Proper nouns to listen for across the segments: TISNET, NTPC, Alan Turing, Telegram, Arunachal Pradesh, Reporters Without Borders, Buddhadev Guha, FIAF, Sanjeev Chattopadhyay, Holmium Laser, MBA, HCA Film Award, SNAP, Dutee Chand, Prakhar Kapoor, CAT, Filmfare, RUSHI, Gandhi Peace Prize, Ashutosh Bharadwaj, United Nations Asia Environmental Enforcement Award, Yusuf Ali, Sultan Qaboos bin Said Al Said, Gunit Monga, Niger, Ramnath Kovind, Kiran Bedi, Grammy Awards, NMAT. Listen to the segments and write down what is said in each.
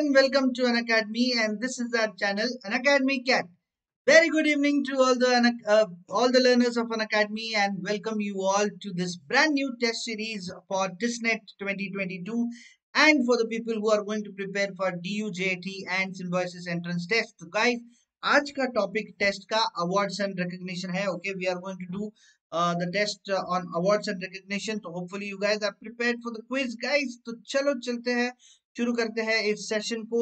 and welcome to Unacademy, and this is our channel Unacademy CAT. Very good evening to all the learners of Unacademy, and welcome you all to this brand new test series for TISnet 2022 and for the people who are going to prepare for DU, JAT and Symbiosis entrance test. So guys, आज का topic test का awards and recognition है. Okay, we are going to do the test on awards and recognition. So hopefully you guys are prepared for the quiz, guys. तो चलो चलते हैं, शुरू करते हैं इस सेशन को.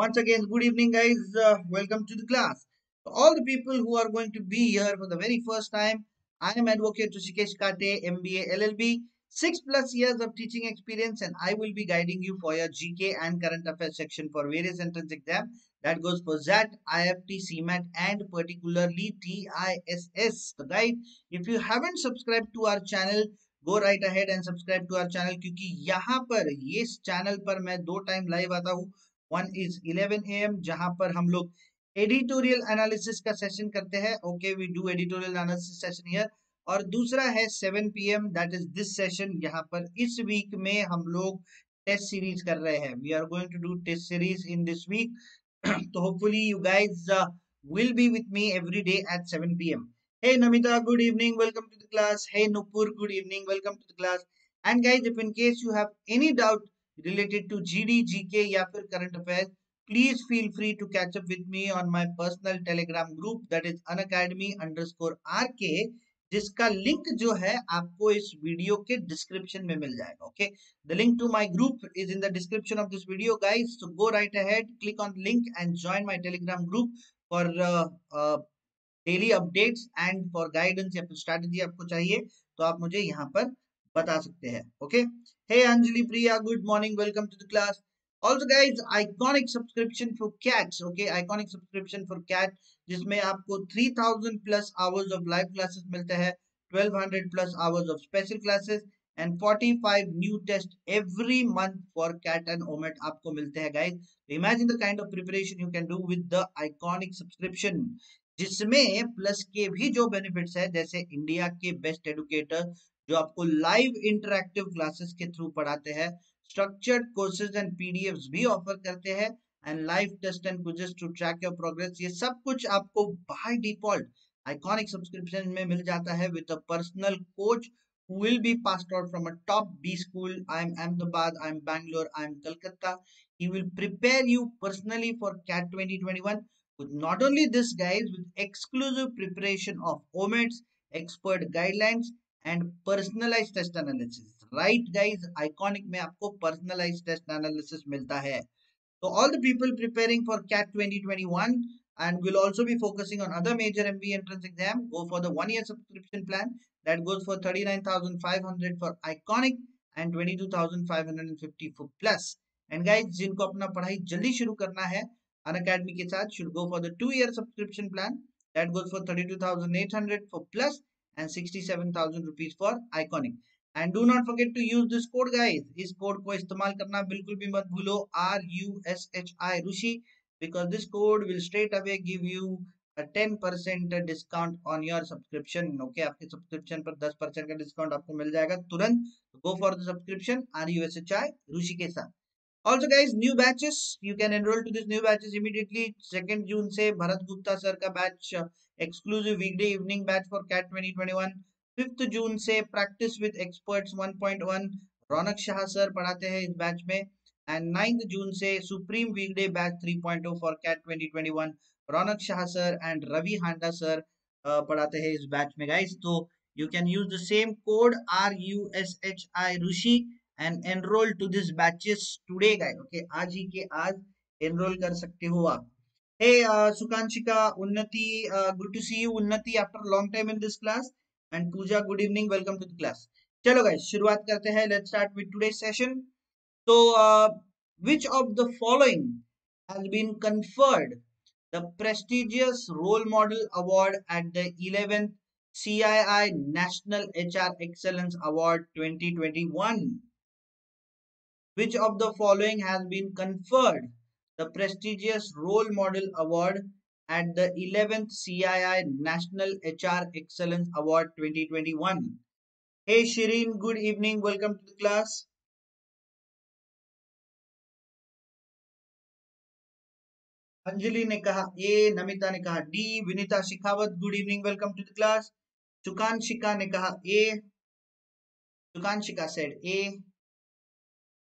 Once again, good evening guys, welcome to the class. So all the people who are going to be here for the very first time, I am advocate Rishikesh Kate, MBA LLB, 6+ years of teaching experience, and I will be guiding you for your GK and current affairs section for various entrance exam. That goes for ZAT, IFT, CMAT, and particularly TISS. So guys, if you haven't subscribed to our channel, go right ahead and subscribe to our channel, क्योंकि यहाँ पर इस channel पर मैं 2 time live आता हूँ. 1 is 11 AM जहाँ पर हम लोग एडिटोरियल एनालिसिस का सेशन करते हैं. Okay, we do editorial analysis session here. और दूसरा है 7 PM that is this session. यहाँ पर इस वीक में हम लोग टेस्ट सीरीज कर रहे हैं. We are going to do test series in this week. तो hopefully you guys will be with me every day at 7 PM. Hey Namita, good evening, welcome to the class. Hey Nupur, good evening, welcome to the class. And guys, if in case you have any doubt related to GD, GK या फिर current affairs, please feel free to catch up with me on my personal Telegram group, that is unacademy_RK, जिसका link जो है आपको इस video के description में मिल जाएगा. Okay, the link to my group is in the description of this video guys. So go right ahead, click on link and join my Telegram group for daily updates and for guidance या फिर strategy आपको चाहिए तो आप मुझे यहाँ पर बता सकते हैं. Okay, hey Anjali Priya, good morning, welcome to the class. Also guys, iconic subscription for CATs. Okay, iconic subscription for CAT, जिसमें आपको 3000+ आवर्स ऑफ लाइव क्लासेस मिलते हैं, 1200+ hours of special classes and 45 new test every month for CAT and OMET आपको मिलते हैं guys. Imagine the kind of preparation you can do with the iconic subscription, जिसमें plus के भी जो benefits है, जैसे इंडिया के बेस्ट एडुकेटर जो आपको लाइव इंटरैक्टिव क्लासेस के थ्रू पढ़ाते हैं, स्ट्रक्चर्ड कोर्सेज एंड पीडीएफ्स भी ऑफर करते हैं and live test and quizzes to track your progress. ये सब कुछ आपको बाय डिफॉल्ट आइकॉनिक सब्सक्रिप्शन में मिल जाता है with a personal coach who will be passed out from a top B school. I am Ahmedabad, I am Bangalore, I am Kolkata. He will prepare you personally for CAT 2021. With not only this guys, with exclusive preparation of OMETs, expert guidelines and personalized test analysis. Right guys, iconic में आपको personalized test analysis मिलता है. So all the people preparing for CAT 2021 and will also be focusing on other major MBA entrance exam, go for the 1-year subscription plan that goes for 39,500 for iconic and 22,550 for plus. And guys, जिनको अपना पढ़ाई जल्दी शुरू करना है Unacademy के साथ, should go for the 2-year subscription plan that goes for 32,800 for plus and 67,000 rupees for iconic. And do not forget to use this code guys. इस कोड को इस्तेमाल करना बिल्कुल भी मत भूलो, RUSHI Rushi, because this code will straight away give you a 10% discount on your subscription. Okay, आपके subscription पर 10% का डिस्काउंट आपको मिल जाएगा तुरंत. Go for the subscription RUSHI Rushi के साथ. Also guys, new batches, you can enroll to this new batches immediately. 2nd June से भरत गुप्ता सर का batch, exclusive weekday evening batch for CAT 2021. 5th June से practice with experts 1.1 Raunak Shah sir पढ़ाते हैं इस batch में. And 9th June से supreme weekday batch 3.0 for CAT 2021 Raunak Shah sir and Ravi Handa sir पढ़ाते हैं इस बैच में guys. तो you can use the same code RUSHI Rushi and enroll to this batches today guys. Okay, आज ही के आज enroll कर सकते हो आप. Hey Sukanshika, Unnati, good to see you Unnati after long time in this class. And Pooja, good evening, welcome to the class. चलो guys, शुरुआत करते हैं. Let's start with today's session. So which of the following has been conferred the prestigious role model award at the 11th CII National HR Excellence Award 2021? Which of the following has been conferred the prestigious Role Model Award at the 11th CII National HR Excellence Award 2021? Hey Shireen, good evening, welcome to the class. Anjali ने कहा ए, नमिता ने कहा D, Vinita Shekhawat good evening welcome to the class, Sukanshika ने कहा ए, सुकांशिका said ए,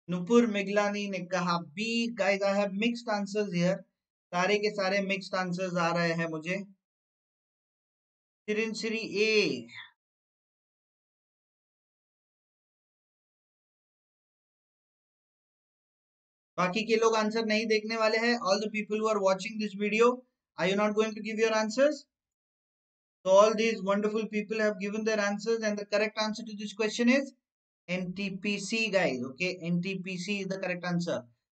नुपुर मेघलानी ने कहा B. Guys I have mixed answers here, सारे के सारे मिक्स्ड आंसर्स आ रहे हैं मुझे। सिरिंसरी ए, बाकी के लोग आंसर नहीं देखने वाले हैं। All the people who are watching this video, are you not going to give your answers? So all these wonderful people have given their answers and the correct answer to this question is NTPC guys, okay, NTPC is the correct answer.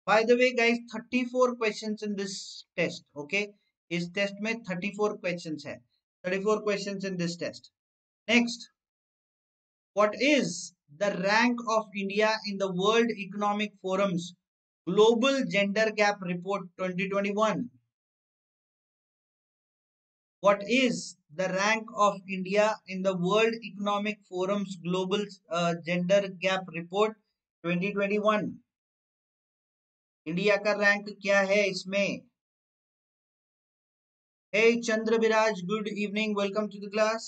By the way guys, 34 questions in this test, okay, इस test में 34 questions है, 34 questions in this test. Next, what is the rank of India in the World Economic Forum's Global Gender Gap Report 2021? What is the rank of India in the World Economic Forum's Global Gender Gap Report 2021? India का rank क्या है इसमें? Hey Chandra Viraj good evening welcome to the class.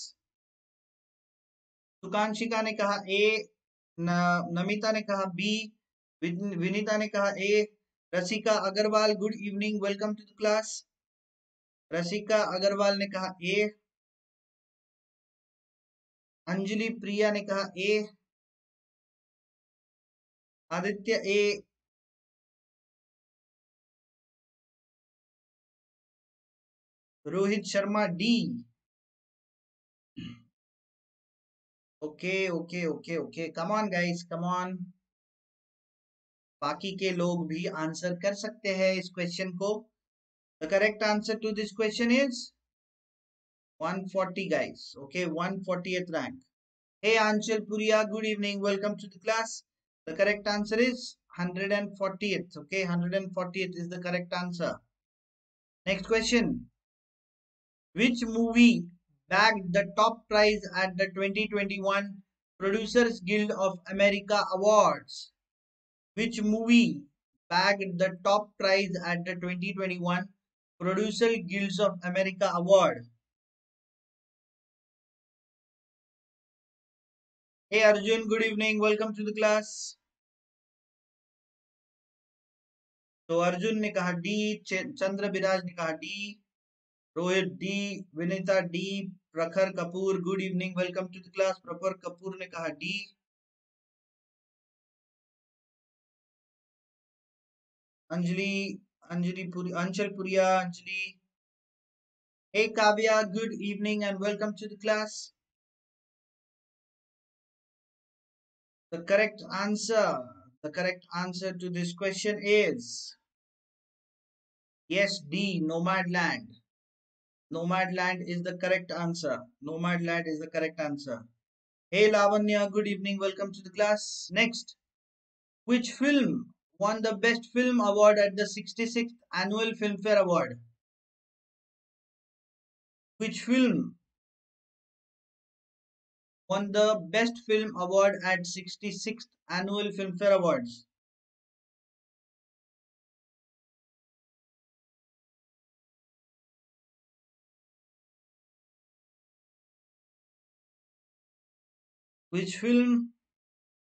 Sukanshika ने कहा ए, नमिता ने कहा B, Vinita ने कहा A, Rasika Agarwal good evening welcome to the class, Rasika Agarwal ने कहा ए, अंजलि प्रिया ने कहा A, Aditya A, Rohit Sharma D. Okay okay okay okay, come on guys, come on, बाकी के लोग भी आंसर कर सकते हैं इस क्वेश्चन को। The correct answer to this question is 140 guys, okay, 140th rank. Hey Anchal Puria good evening welcome to the class. The correct answer is 140th, okay, 140th is the correct answer. Next question, which movie bagged the top prize at the 2021 Producers Guild of America awards? Which movie bagged the top prize at the 2021 Producer Guilds of America Award? Hey Arjun good evening welcome to the class. So Arjun ne kaha D, Chandra Biraj ne kaha D, Rohit D, Vinita D, Prakhar Kapoor good evening welcome to the class, Prakhar Kapoor ne kaha D, Anchal Puria, Anjali. Hey Kavya, good evening and welcome to the class. The correct answer to this question is yes, D, Nomadland. Nomadland is the correct answer. Nomadland is the correct answer. Hey Lavanya, good evening, welcome to the class. Next, which film won the Best Film Award at the 66th Annual Filmfare Award? Which film won the Best Film Award at 66th Annual Filmfare Awards? Which film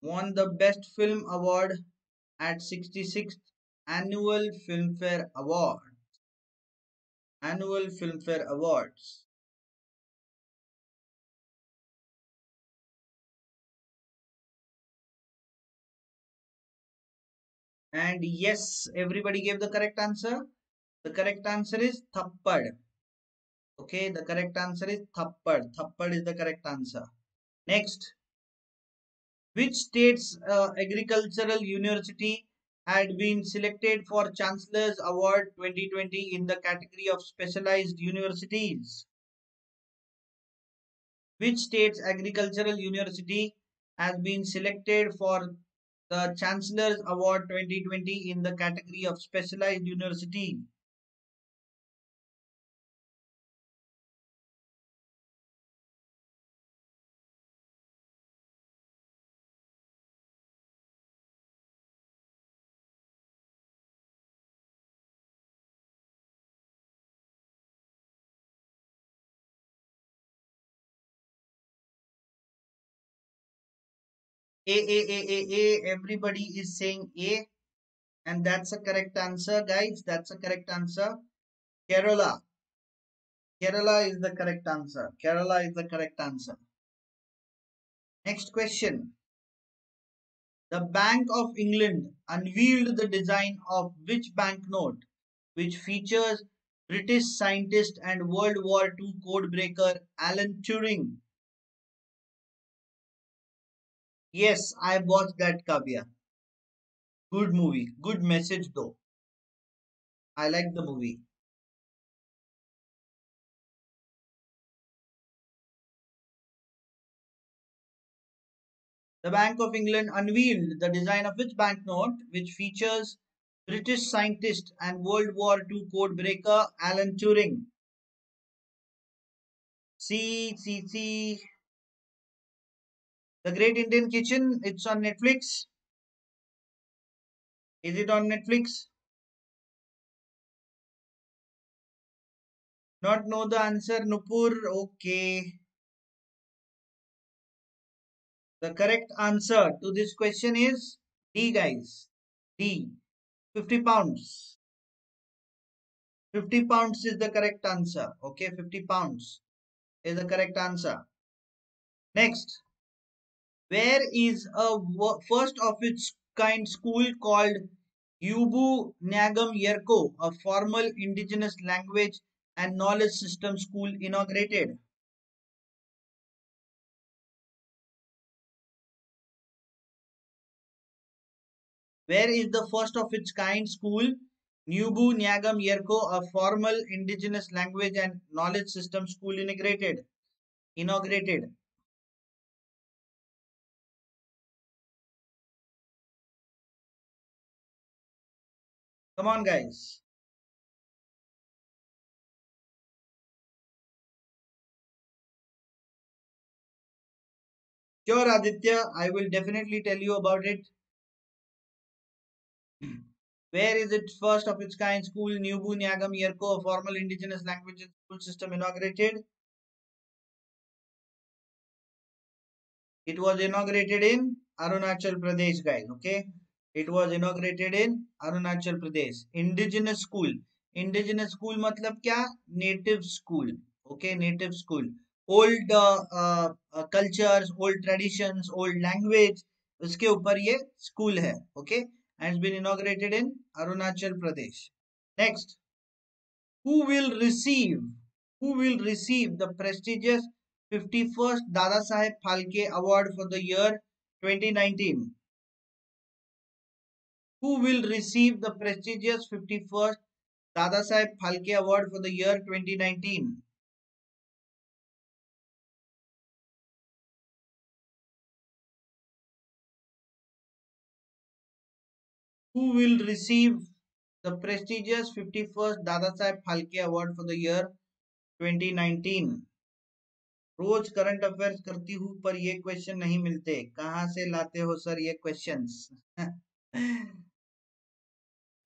won the Best Film Award at 66th Annual Filmfare Award? Annual Filmfare Awards. And yes, everybody gave the correct answer. The correct answer is Thappad. Okay, the correct answer is Thappad. Thappad is the correct answer. Next, which state's agricultural university had been selected for Chancellor's Award 2020 in the category of specialized universities? Which state's agricultural university has been selected for the Chancellor's Award 2020 in the category of specialized university? A. Everybody is saying A. And that's a correct answer, guys. That's a correct answer. Kerala. Kerala is the correct answer. Kerala is the correct answer. Next question. The Bank of England unveiled the design of which banknote, which features British scientist and World War II codebreaker Alan Turing? Yes, I watched that, Kavya. Good movie. Good message though. I like the movie. The Bank of England unveiled the design of which banknote, which features British scientist and World War II codebreaker Alan Turing? C. The Great Indian Kitchen, it's on Netflix. Is it on Netflix? Not know the answer, Nupur. Okay. The correct answer to this question is D, guys. D. 50 pounds. 50 pounds is the correct answer. Okay, 50 pounds is the correct answer. Next. Where is a first of its kind school called Yubu Nyagam Yerko, a formal indigenous language and knowledge system school, inaugurated? Where is the first of its kind school, Yubu Nyagam Yerko, a formal indigenous language and knowledge system school, inaugurated? Come on, guys. Sure, Aditya, I will definitely tell you about it. Where is it first of its kind school, Yubu Nyagam Yerko, a formal indigenous language school system, inaugurated? It was inaugurated in Arunachal Pradesh, guys. Okay. It was inaugurated in Arunachal Pradesh. Indigenous school. Indigenous school matlab kya? Native school. Okay. Native school. Old cultures, old traditions, old language. Uske upar ye school hai. Okay. Has been inaugurated in Arunachal Pradesh. Next, who will receive the prestigious 51st Dada Saheb Phalke Award for the year 2019? Who will receive the prestigious 51st Dada Saheb Phalke Award for the year 2019? Who will receive the prestigious 51st Dada Saheb Phalke Award for the year 2019? रोज current affairs करती हूँ पर ये question नहीं मिलते, कहाँ से लाते हो सर ये क्वेश्चंस?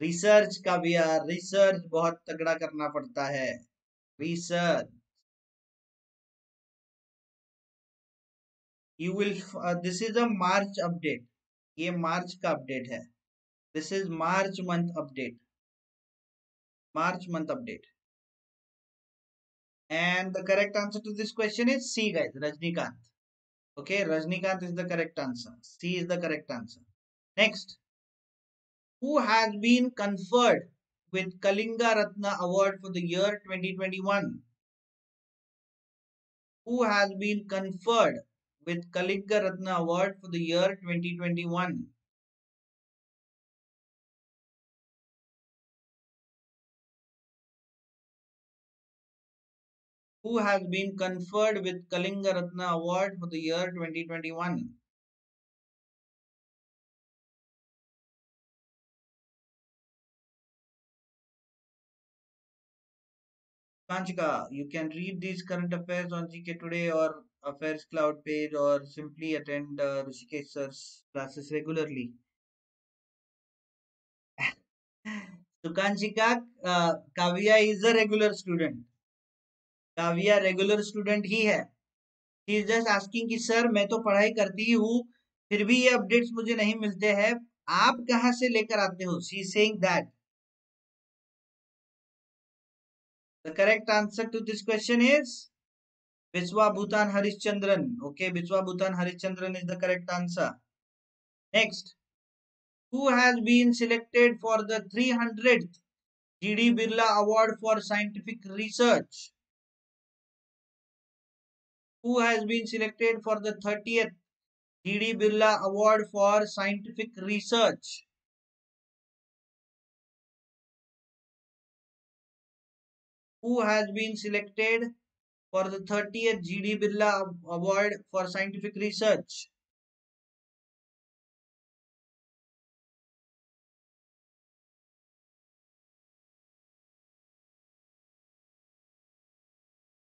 रिसर्च का भी यार, रिसर्च बहुत तगड़ा करना पड़ता है, research. You will. This is a March update. ये मार्च का अपडेट है. This is March month update. March month update. And the correct answer to this question is C, guys. Rajinikanth. Okay, Rajinikanth is the correct answer. C is the correct answer. Next. Who has been conferred with Kalinga Ratna Award for the year 2021? Who has been conferred with Kalinga Ratna Award for the year 2021? Who has been conferred with Kalinga Ratna Award for the year 2021? Kanchika, you can read these current affairs on GK Today or Affairs Cloud page, or simply attend Rishikesh sir's classes regularly. So Kanchika, Kavya is a regular student. Kavya regular student ही है. He is just asking कि sir मैं तो पढ़ाई करती ही हूँ फिर भी ये अपडेट्स मुझे नहीं मिलते हैं, आप कहाँ से लेकर आते हो? She saying that the correct answer to this question is Vishwa Bhutan Harishchandran. Okay, Vishwa Bhutan Harishchandran is the correct answer. Next, who has been selected for the 300th GD Birla Award for Scientific Research? Who has been selected for the 30th GD Birla Award for Scientific Research? Who has been selected for the 30th GD Birla Award for Scientific Research?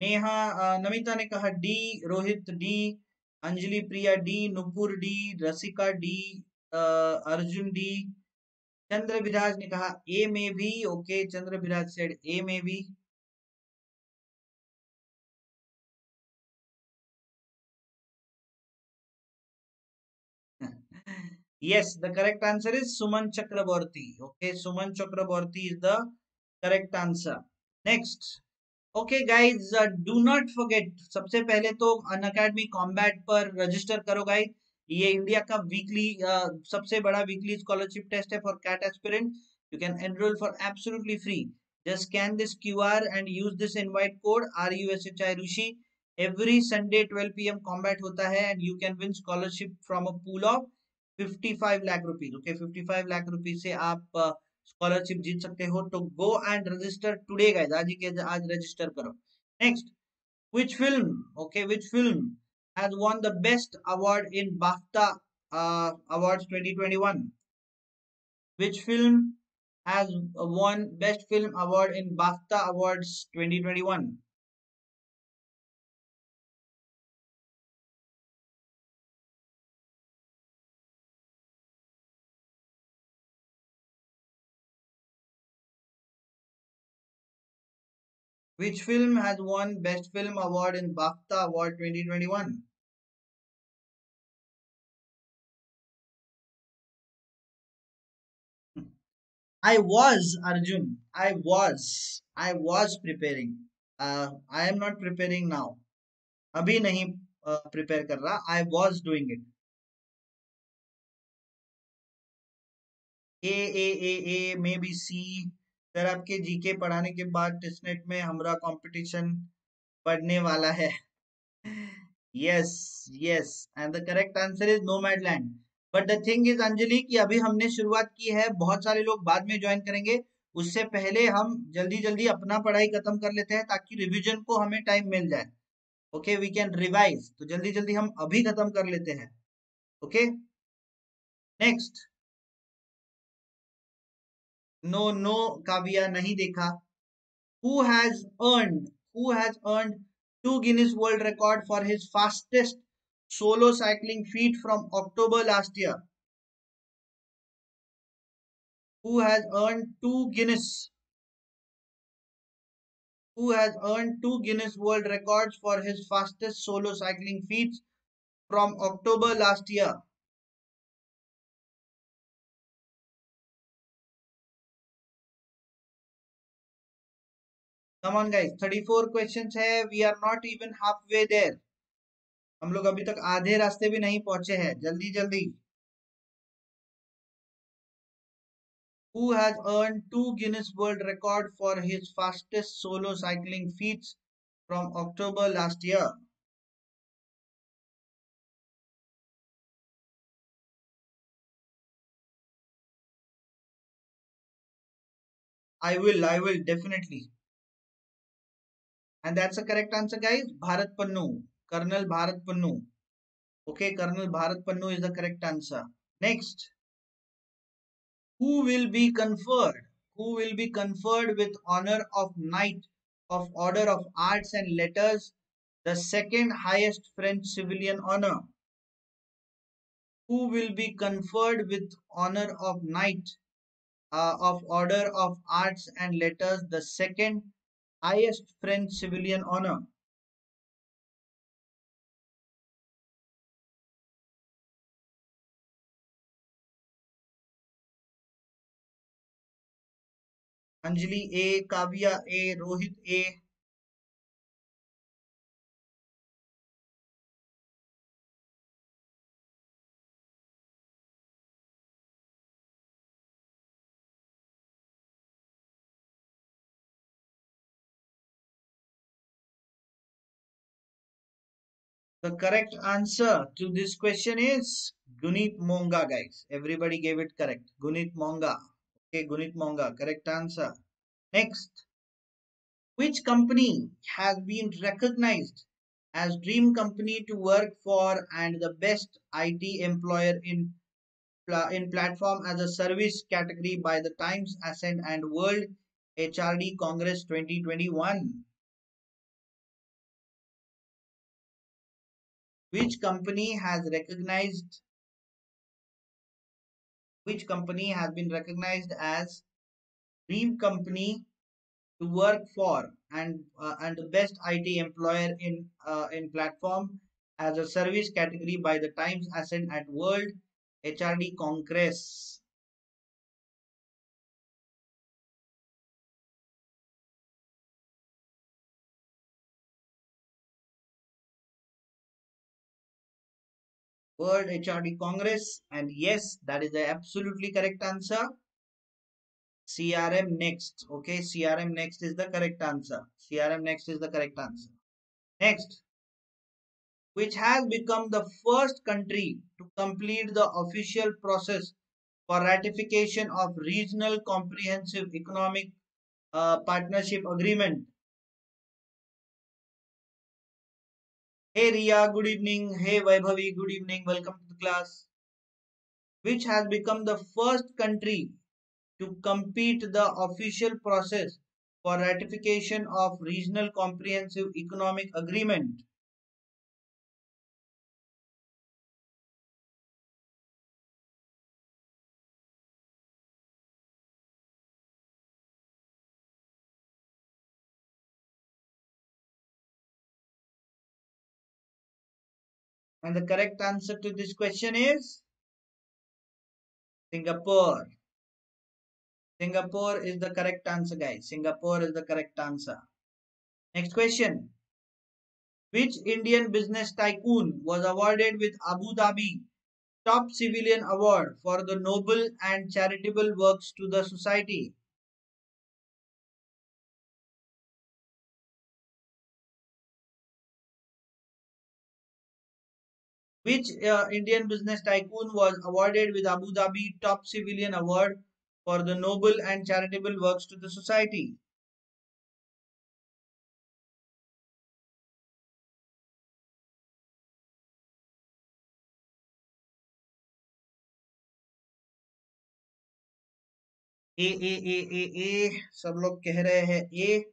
Neha, Namita ने कहा D, Rohit D, Anjali Priya D, Nupur D, Rasika D, Arjun D, Chandra Viraj ने कहा ए में भी. Okay, Chandra Viraj said A में भी. Yes, the correct answer is Suman Chakraborty. Okay, Suman Chakraborty is the correct answer. Next, okay guys, do not forget, सबसे पहले तो अनअकैडमी कॉम्बैट पर रजिस्टर करो गाइज. ये इंडिया का वीकली सबसे बड़ा वीकली स्कॉलरशिप टेस्ट है for CAT aspirant. You can enrol for absolutely free. Just scan this QR and use this invite code RUSHI Rushi. Every Sunday 12 PM Combat होता है and you can win scholarship from a pool of 55 lakh rupees. Okay, 55 lakh rupees से आप scholarship जीत सकते हो. तो go and register today guys, आज के आज रजिस्टर करो. Next, which film, okay which film has won the best award in BAFTA awards 2021? Which film has won best film award in BAFTA awards 2021? Which film has won Best Film Award in BAFTA Award 2021? I was, Arjun. I was preparing. I am not preparing now. अभी नहीं prepare कर रहा. I was doing it. A maybe C. Sir आपके GK पढ़ाने के बाद testnet में हमारा कंपटीशन पढ़ने वाला है. Yes yes, and the correct answer is Nomadland. But the thing is Anjali कि अभी हमने शुरुआत की है, बहुत सारे लोग बाद में ज्वाइन करेंगे. उससे पहले हम जल्दी जल्दी अपना पढ़ाई खत्म कर लेते हैं ताकि रिविजन को हमें टाइम मिल जाए. Okay, we can revise. तो जल्दी जल्दी हम अभी खत्म कर लेते हैं. ओके, नेक्स्ट, नो काव्या नहीं देखा. Who has earned 2 Guinness World Record for his fastest solo cycling feat from October last year? Who has earned 2 Guinness World Records for his fastest solo cycling feats from October last year? Come on guys, 34 questions है. We are not even halfway there. हम लोग अभी तक आधे रास्ते भी नहीं पहुंचे हैं. जल्दी जल्दी. Who has earned 2 Guinness World Record for his fastest solo cycling feats from October last year? I will definitely. And that's the correct answer, guys. Bharat Pannu, Colonel Bharat Pannu. Okay, Colonel Bharat Pannu is the correct answer. Next, who will be conferred with honor of Knight of Order of Arts and Letters, the second highest French civilian honor? Who will be conferred with honor of Knight of Order of Arts and Letters, the second highest French civilian honor? Anjali A, Kavya A, Rohit A, the correct answer to this question is Gunit Monga, guys. Everybody gave it correct. Gunit Monga. Okay, Gunit Monga. Correct answer. Next. Which company has been recognized as dream company to work for and the best IT employer in platform as a service category by the Times Ascent and World HRD Congress 2021? Which company has been recognized as dream company to work for and the best IT employer in platform as a service category by the Times Ascent at World HRD Congress? World HRD Congress, and yes, that is the absolutely correct answer. CRM Next. Okay, CRM Next is the correct answer. CRM Next is the correct answer. Next, which has become the first country to complete the official process for ratification of Regional Comprehensive Economic Partnership Agreement? Hey Riya, good evening. Hey Vaibhavi, good evening. Welcome to the class. Which has become the first country to complete the official process for ratification of Regional Comprehensive Economic Agreement? And the correct answer to this question is Singapore. Singapore is the correct answer, guys. Singapore is the correct answer. Next question. Which Indian business tycoon was awarded with Abu Dhabi Top Civilian Award for the noble and charitable works to the society? Which Indian business tycoon was awarded with Abu Dhabi Top Civilian Award for the noble and charitable works to the society? A. सब लोग कह रहे हैं A.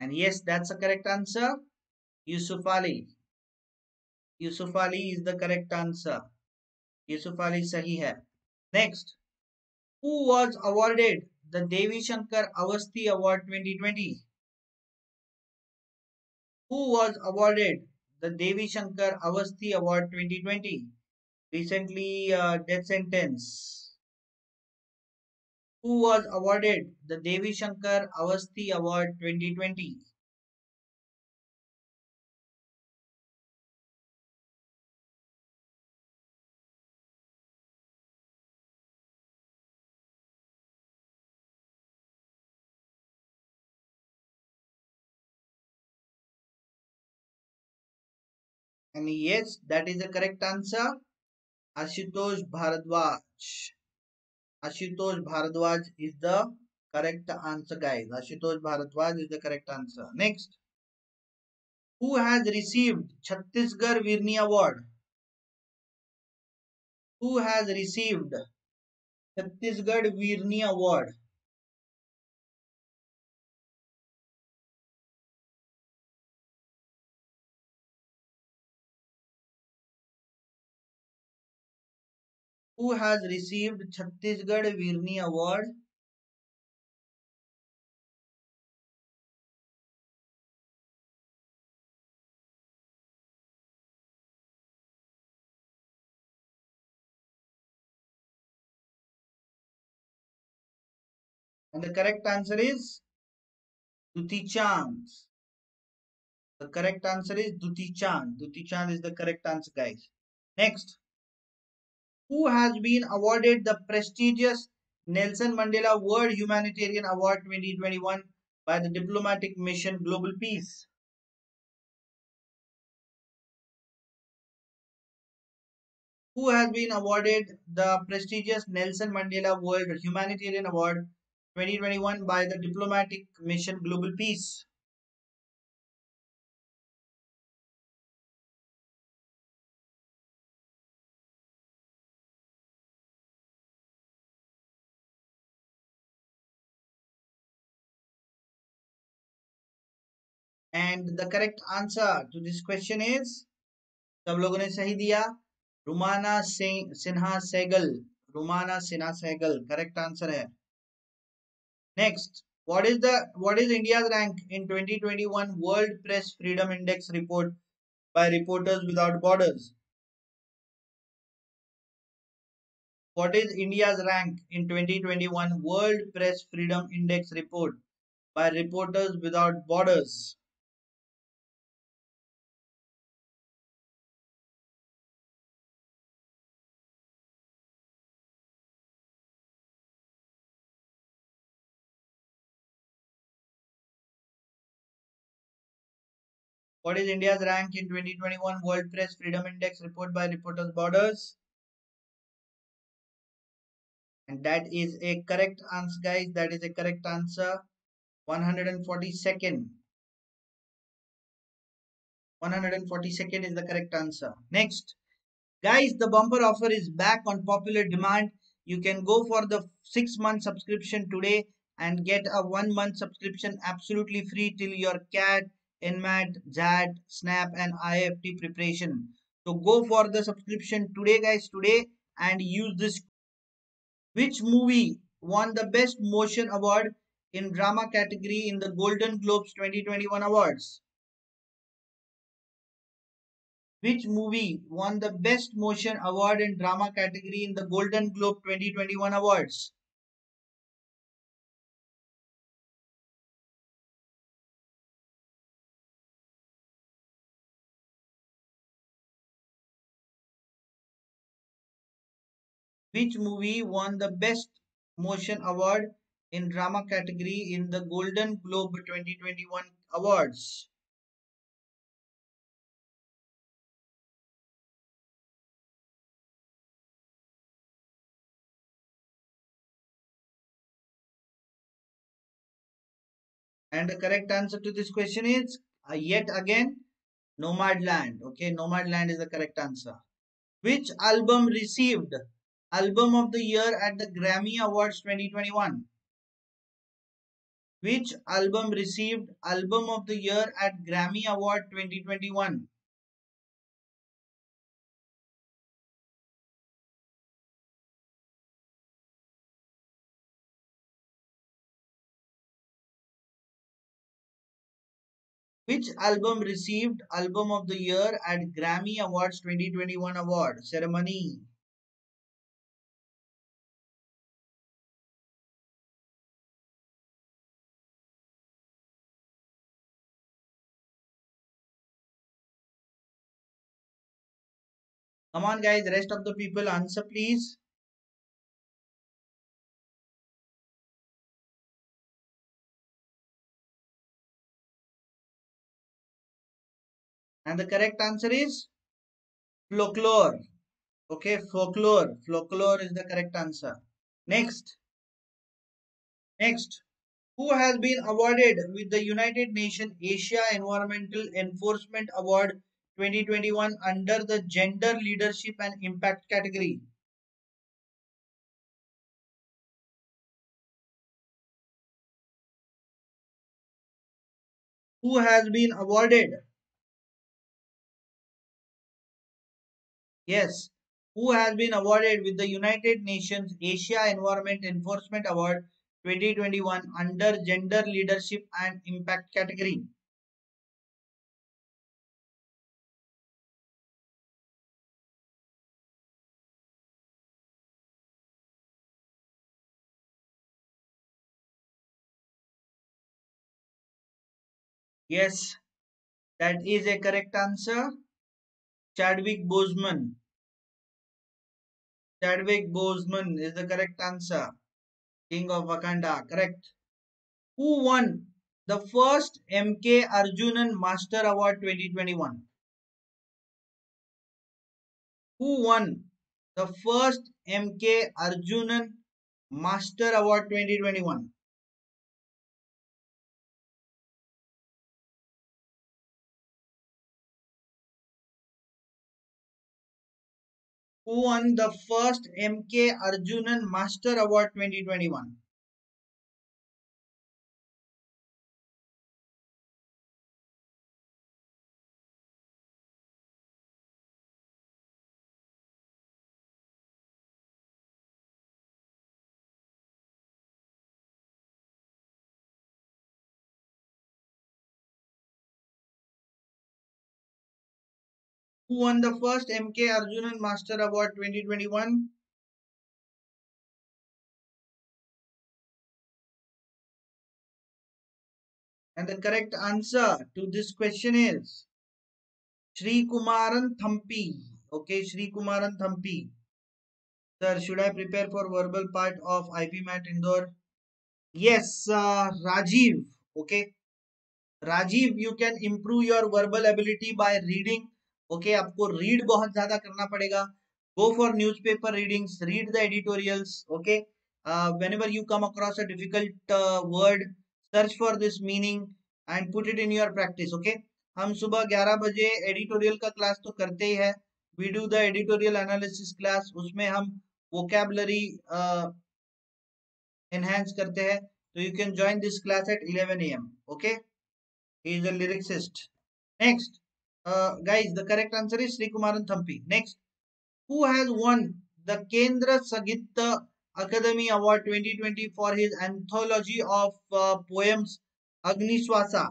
And yes, that's the correct answer. Yusuf Ali. Yusuf Ali is the correct answer. Yusuf Ali sahi hai. Next, who was awarded the Devi Shankar Avasthi Award 2020? Who was awarded the Devi Shankar Avasthi Award 2020? Recently, death sentence. Who was awarded the Devi Shankar Avasthi Award 2020? And yes, that is the correct answer. Ashutosh Bharadwaj. Ashutosh Bharadwaj is the correct answer, guys. Ashutosh Bharadwaj is the correct answer. Next. Who has received Chhattisgarh Veerni Award? Who has received Chhattisgarh Veerni Award? Who has received Chhattisgarh Veerni Award? And the correct answer is Dutee Chand. The correct answer is Dutee Chand. Dutee Chand is the correct answer, guys. Next, who has been awarded the prestigious Nelson Mandela World Humanitarian Award 2021 by the diplomatic mission Global Peace? Who has been awarded the prestigious Nelson Mandela World Humanitarian Award 2021 by the diplomatic mission Global Peace? And the correct answer to this question is, सब लोगों ने सही दिया, Rumana Sinha Sehgal. Rumana Sinha Sehgal correct answer है. Next, what is India's rank in 2021 World Press Freedom Index report by Reporters Without Borders? What is India's rank in 2021 World Press Freedom Index report by Reporters Without Borders? What is India's rank in 2021 World Press Freedom Index report by Reporters Borders? And that is a correct answer, guys. That is a correct answer. 142nd. 142nd is the correct answer. Next, guys, the bumper offer is back on popular demand. You can go for the 6-month subscription today and get a 1-month subscription absolutely free till your CAT, NMAT, JAT, SNAP and IFT preparation. So go for the subscription today, guys, today, and use this. Which movie won the Best Motion Award in Drama category in the Golden Globes 2021 Awards? Which movie won the Best Motion Award in Drama category in the Golden Globe 2021 Awards? Which movie won the Best Motion Award in Drama category in the Golden Globe 2021 Awards? And the correct answer to this question is yet again Nomadland. Okay, Nomadland is the correct answer. Which album received Album of the Year at the Grammy Awards 2021? Which album received Album of the Year at Grammy Award 2021? Which album received Album of the Year at Grammy Awards 2021 award ceremony? Come on, guys, rest of the people answer, please. And the correct answer is folklore. Okay, folklore. Folklore is the correct answer. Next. Next. Who has been awarded with the United Nations Asia Environmental Enforcement Award 2021 under the Gender Leadership and Impact category? Who has been awarded? Yes, who has been awarded with the United Nations Asia Environment Enforcement Award 2021 under Gender Leadership and Impact category? Yes, that is a correct answer. Chadwick Boseman. Chadwick Boseman is the correct answer. King of Wakanda, correct. Who won the first MK Arjunan Master Award 2021? Who won the first MK Arjunan Master Award 2021? Who won the first MK Arjunan Master Award 2021? Who won the first MK Arjunan Master Award 2021? And the correct answer to this question is Shri Kumaran Thampi. Okay, Shri Kumaran Thampi. Sir, should I prepare for verbal part of IP Mat Indore? Yes, Rajiv. Okay. Rajiv, you can improve your verbal ability by reading. Okay आपको read बहुत ज्यादा करना पड़ेगा. Go for newspaper readings, read the editorials. Okay, whenever you come across a difficult word, search for this meaning and put it in your practice. Okay, हम सुबह 11 बजे editorial का class तो करते ही है. We do the editorial analysis class. उसमें हम वोकैबुलरी एनहांस करते हैं. तो you can join this class at 11 AM. Okay, he is a lyricist. Next guys, the correct answer is Shri Kumaran Thampi. Next, who has won the Kendra Sangeet Academy Award 2020 for his anthology of poems Agnishwasa?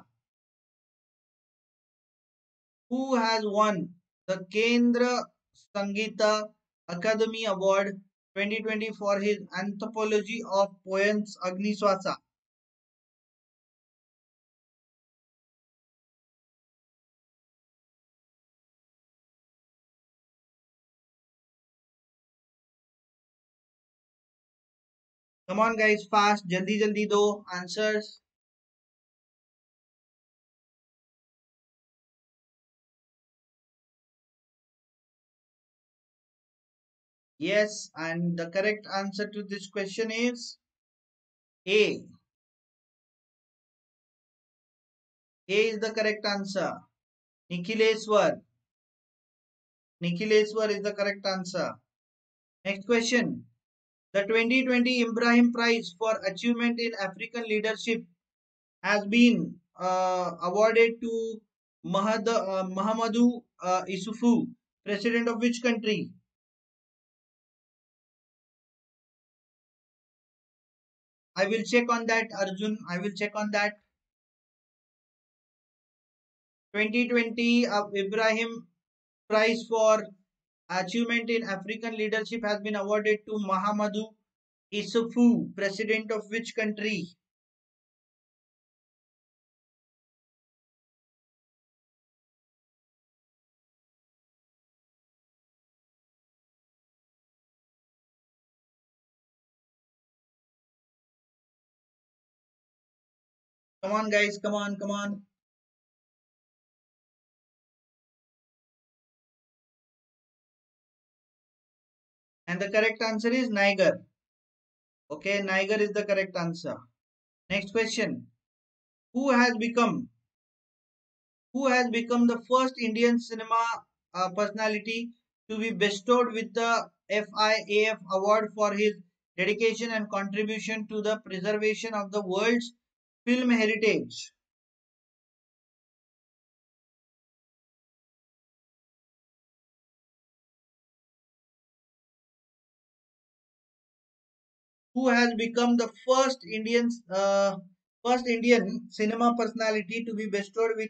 Who has won the Kendra Sangeet Academy Award 2020 for his anthology of poems Agnishwasa? Come on guys, fast, जल्दी जल्दी दो answers. Yes, and the correct answer to this question is A. A is the correct answer. Nikhileshwar. Nikhileshwar is the correct answer. Next question. The 2020 Ibrahim Prize for Achievement in African Leadership has been awarded to Mahamadou Issoufou, president of which country? I will check on that, Arjun. I will check on that. 2020 Ibrahim Prize for Achievement in African Leadership has been awarded to Mahamadou Issoufou, president of which country? Come on guys, come on, come on. And the correct answer is Niger. Okay, Niger is the correct answer. Next question. Who has become the first Indian cinema personality to be bestowed with the FIAF award for his dedication and contribution to the preservation of the world's film heritage? Who has become the first Indian cinema personality to be bestowed with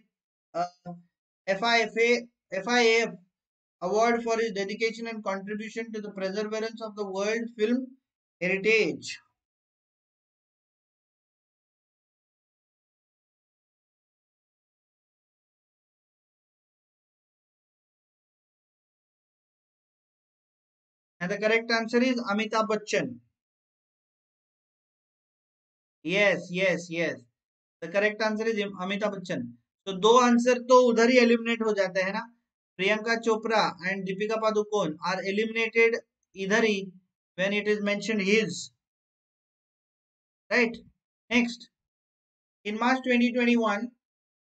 FIAF award for his dedication and contribution to the preservation of the world film heritage? And the correct answer is Amitabh Bachchan. Yes. The correct answer is Amitabh Bachchan. तो दो answer तो उधर ही eliminate हो जाते हैं ना. Priyanka Chopra and Deepika Padukone are eliminated इधर ही when it is mentioned his right. Next, in March 2021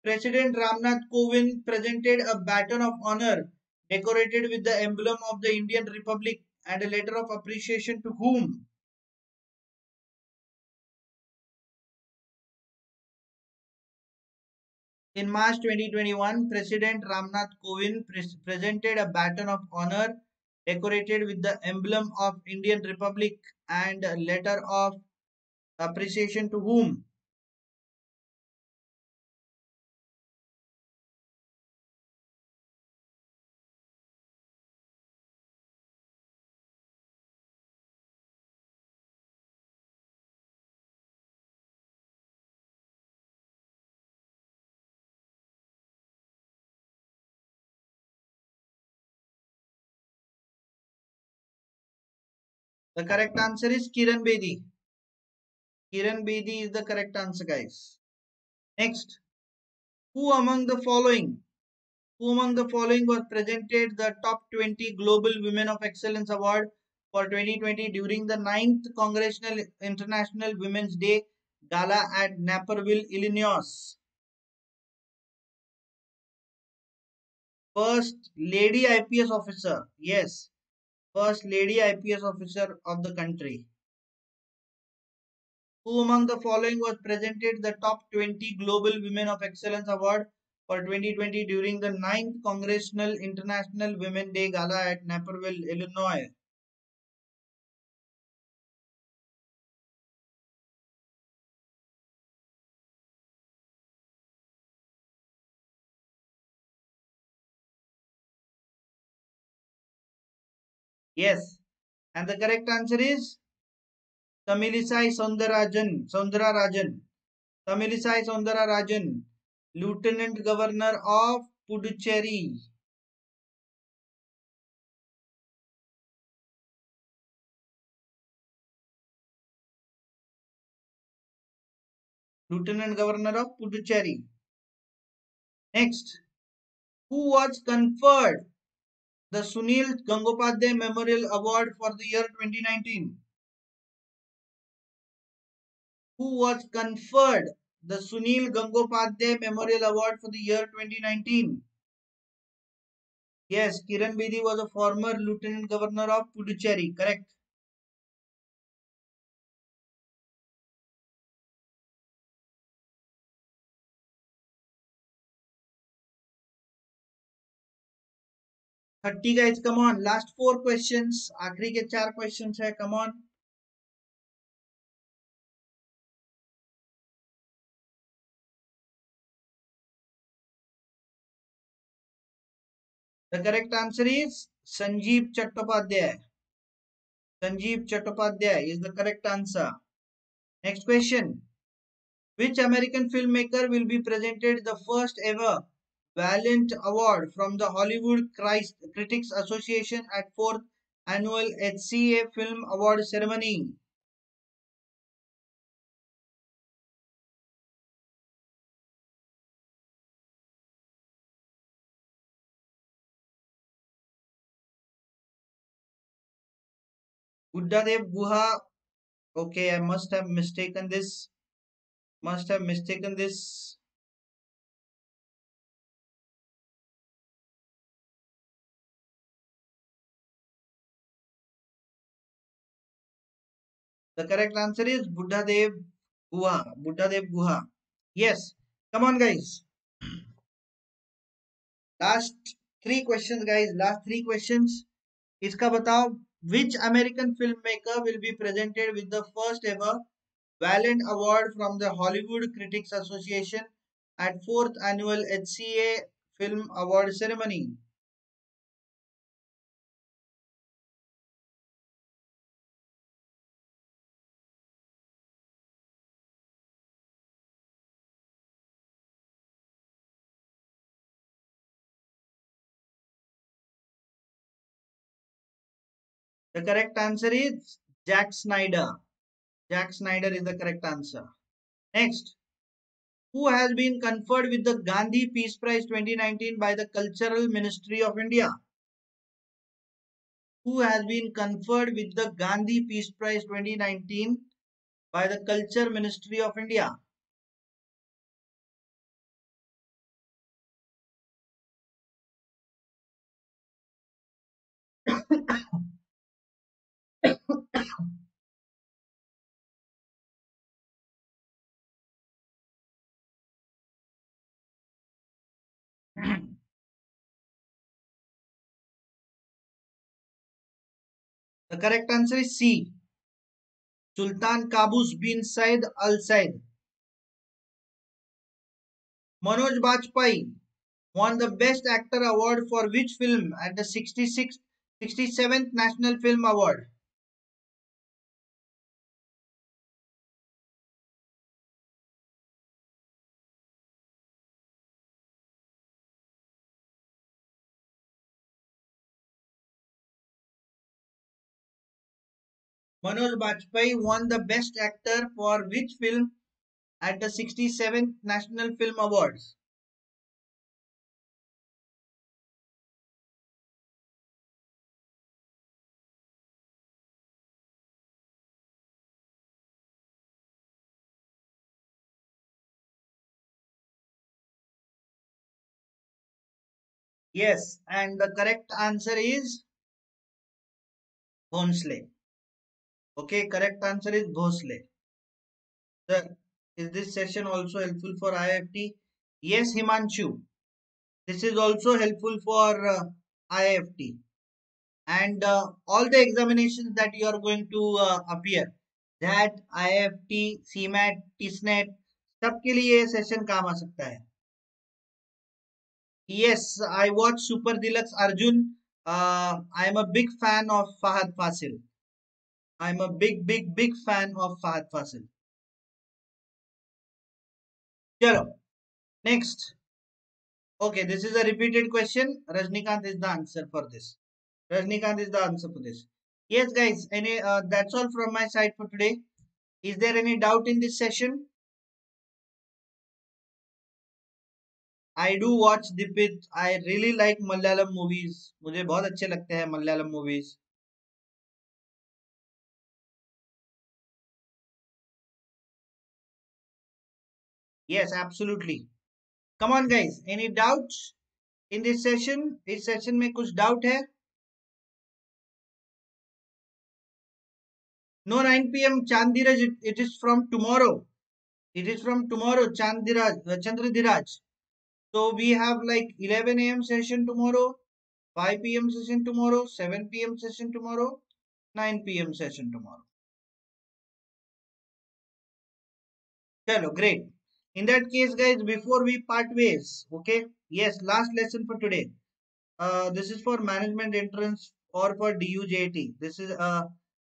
president Ramnath Kovind presented a baton of honour decorated with the emblem of the Indian republic and a letter of appreciation to whom. In March 2021, President Ramnath Kovind presented a baton of honor decorated with the emblem of Indian Republic and a letter of appreciation to whom? The correct answer is Kiran Bedi. Kiran Bedi is the correct answer, guys. Next, who among the following was presented the top 20 Global Women of Excellence Award for 2020 during the 9th Congressional International Women's Day Gala at Naperville, Illinois? First Lady IPS Officer. Yes. First Lady IPS Officer of the country. Who among the following was presented the top 20 Global Women of Excellence Award for 2020 during the 9th Congressional International Women's Day Gala at Naperville, Illinois? Yes, and the correct answer is Tamilisai Soundara Rajan, Lieutenant Governor of Puducherry. Lieutenant Governor of Puducherry. Next, who was conferred the Sunil Gangopadhyay Memorial Award for the year 2019? Who was conferred the Sunil Gangopadhyay Memorial Award for the year 2019? Yes, Kiran Bedi was a former Lieutenant Governor of Puducherry, correct. ठीक है guys, come on, last 4 questions, आखिरी के 4 questions है, come on. The correct answer is Sanjeev Chattopadhyay is the correct answer. Next question, which American filmmaker will be presented the first ever Valiant Award from the Hollywood Critics Association at 4th Annual HCA Film Award Ceremony? Buddhadev Guha. Okay, I must have mistaken this. The correct answer is Buddhadev Guha. Yes. Come on, guys. Last three questions. Iska batao, which American filmmaker will be presented with the first ever Valiant Award from the Hollywood Critics Association at 4th Annual HCA Film Award Ceremony? The correct answer is Jack Snyder. Jack Snyder is the correct answer. Next, who has been conferred with the Gandhi Peace Prize 2019 by the Cultural Ministry of India? Who has been conferred with the Gandhi Peace Prize 2019 by the Culture Ministry of India? The correct answer is C. Sultan Qaboos bin Said Al Said. Manoj Bajpayee won the Best Actor Award for which film at the 67th National Film Award? Manoj Bajpayee won the Best Actor for which film at the 67th National Film Awards? Yes, and the correct answer is Bhonsle. Okay, correct answer is Bhosle. Sir, is this session also helpful for IIFT? Yes, Himanshu. This is also helpful for IIFT. And all the examinations that you are going to appear, that IIFT, CMAT, TSNET, सबके लिए ये session काम आ सकता है. Yes, I watch Super Deluxe Arjun. I am a big fan of Fahad Fasil. I'm a big fan of Fahad Fasil. Chalo. Next. Okay, this is a repeated question. Rajinikanth is the answer for this. Rajinikanth is the answer for this. Yes, guys. That's all from my side for today. Is there any doubt in this session? I do watch Dipit. I really like Malayalam movies. मुझे बहुत अच्छे लगते हैं Malayalam movies. Yes, absolutely. Come on, guys. Any doubts in this session? इस session में कुछ doubt है? No, 9 PM Chandiraj. It is from tomorrow. It is from tomorrow, Chandradiraj. So we have like 11 AM session tomorrow, 5 PM session tomorrow, 7 PM session tomorrow, 9 PM session tomorrow. Hello, great. In that case, guys, before we part ways, okay? Yes, last lesson for today. This is for management entrance or for DUJT. This is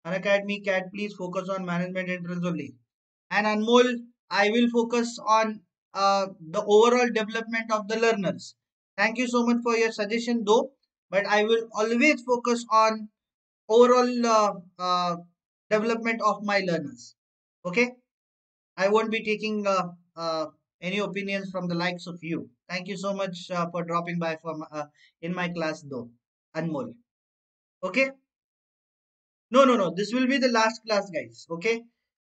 Unacademy CAT. Please focus on management entrance only. And Anmol, I will focus on the overall development of the learners. Thank you so much for your suggestion, though. But I will always focus on overall development of my learners. Okay? I won't be taking any opinions from the likes of you. Thank you so much for dropping by from in my class, though, Anmol. Okay? No. This will be the last class, guys. Okay?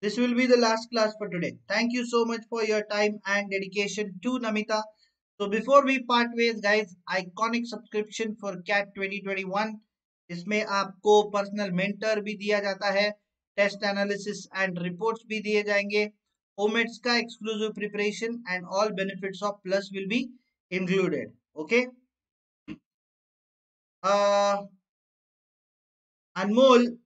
This will be the last class for today. Thank you so much for your time and dedication to Namita. So before we part ways, guys, iconic subscription for CAT 2021. इसमें आपको personal mentor भी दिया जाता है, test analysis and reports भी दिए जाएंगे. OMETS का exclusive preparation and all benefits of Plus will be included. Okay. Anmol,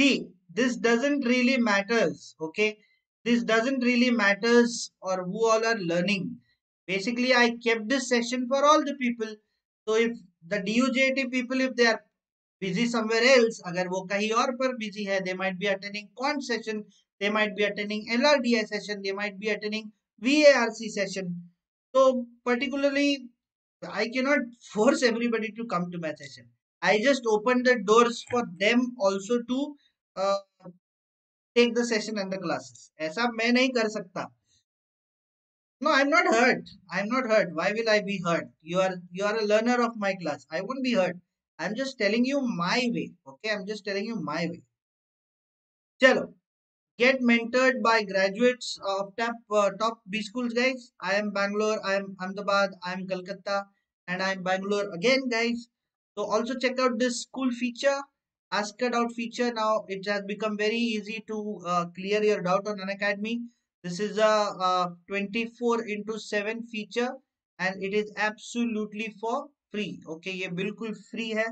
see, this doesn't really matters. Okay. This doesn't really matters or who all are learning. Basically, I kept this session for all the people. So if the DUJT people, if they are busy somewhere else, अगर वो कहीं और पर busy है, they might be attending quant session, they might be attending LRDI session, they might be attending VARC session. So particularly I cannot force everybody to come to my session. I just open the doors for them also to take the session and the classes. ऐसा मैं नहीं कर सकता. No, I'm not hurt. I'm not hurt. Why will I be hurt? You are a learner of my class. I won't be hurt. I'm just telling you my way. Okay, I'm just telling you my way. Chalo. Get mentored by graduates of top B schools, guys. I am Bangalore, I am Ahmedabad, I am Kolkata, and I am Bangalore again, guys. So also check out this school feature, ask a doubt feature. Now it has become very easy to clear your doubt on Unacademy. This is a 24/7 feature, and it is absolutely for free. Okay, ये बिल्कुल free है.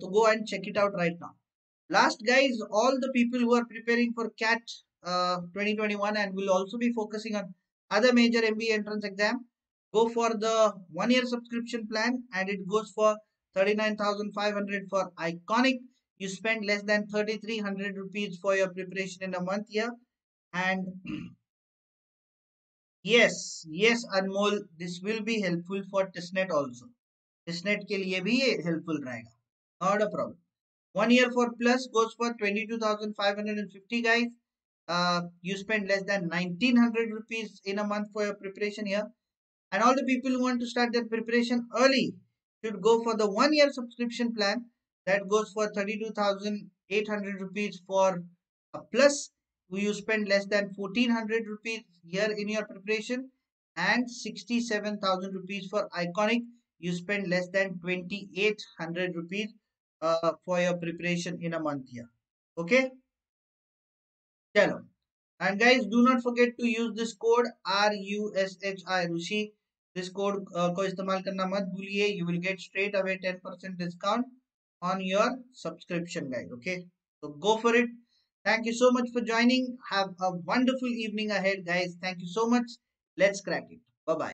So go and check it out right now. Last, guys, all the people who are preparing for CAT 2021 and will also be focusing on other major MBA entrance exam, go for the 1-year subscription plan, and it goes for 39,500 for Iconic. You spend less than 3,300 rupees for your preparation in a month here. And yes, Anmol, this will be helpful for TISNET also. TISNET के लिए भी ये helpful रहेगा. Not a problem. 1 year for plus goes for 22,550, guys. You spend less than 1,900 rupees in a month for your preparation here. And all the people who want to start their preparation early should go for the 1-year subscription plan that goes for 32,800 rupees for a plus. You spend less than 1,400 rupees here in your preparation, and 67,000 rupees for Iconic. You spend less than 2,800 rupees. For your preparation in a month here. Okay, chalo. And guys, do not forget to use this code RUSHI Rushi. This code ko istemal karna mat bhuliye. You will get straight away 10% discount on your subscription, guys. Okay, so go for it. Thank you so much for joining. Have a wonderful evening ahead, guys. Thank you so much. Let's crack it.